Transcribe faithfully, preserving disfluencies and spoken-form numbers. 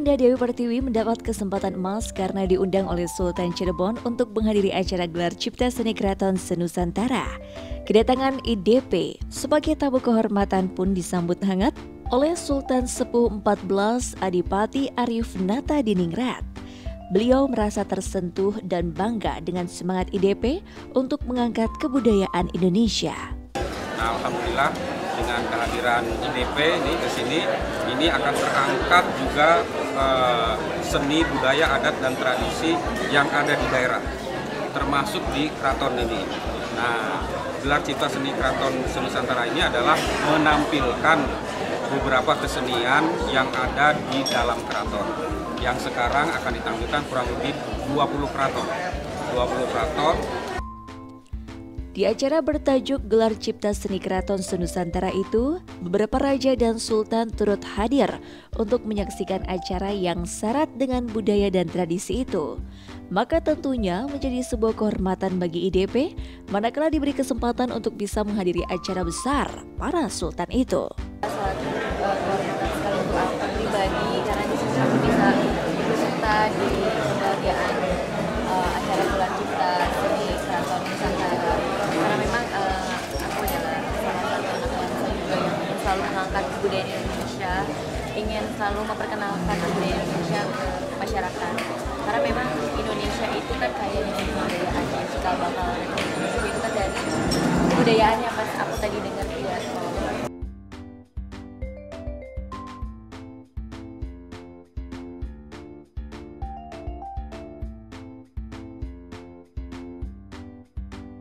Indah Dewi Pertiwi mendapat kesempatan emas karena diundang oleh Sultan Cirebon untuk menghadiri acara Gelar Cipta Seni Keraton Senusantara. Kedatangan I D P sebagai tamu kehormatan pun disambut hangat oleh Sultan Sepuh empat belas Adipati Arif Nata Diningrat. Beliau merasa tersentuh dan bangga dengan semangat I D P untuk mengangkat kebudayaan Indonesia. Alhamdulillah, dengan kehadiran I D P ini ke sini, ini akan terangkat juga eh, seni, budaya, adat, dan tradisi yang ada di daerah, termasuk di keraton ini. Nah, Gelar Cipta Seni Keraton Senusantara ini adalah menampilkan beberapa kesenian yang ada di dalam keraton, yang sekarang akan ditampilkan kurang lebih dua puluh keraton. Di acara bertajuk Gelar Cipta Seni Keraton Senusantara itu, beberapa raja dan sultan turut hadir untuk menyaksikan acara yang syarat dengan budaya dan tradisi itu. Maka tentunya menjadi sebuah kehormatan bagi I D P manakala diberi kesempatan untuk bisa menghadiri acara besar para sultan itu. Di kebahagiaan uh, acara Gelar Cipta Seni Keraton Nusantara, karena memang uh, aku adalah salah satu anak bangsa juga yang selalu mengangkat kebudayaan Indonesia, ingin selalu memperkenalkan kebudayaan Indonesia ke masyarakat, karena memang Indonesia itu kan kaya dengan budaya, cikal bakal itu kan dari budayaannya.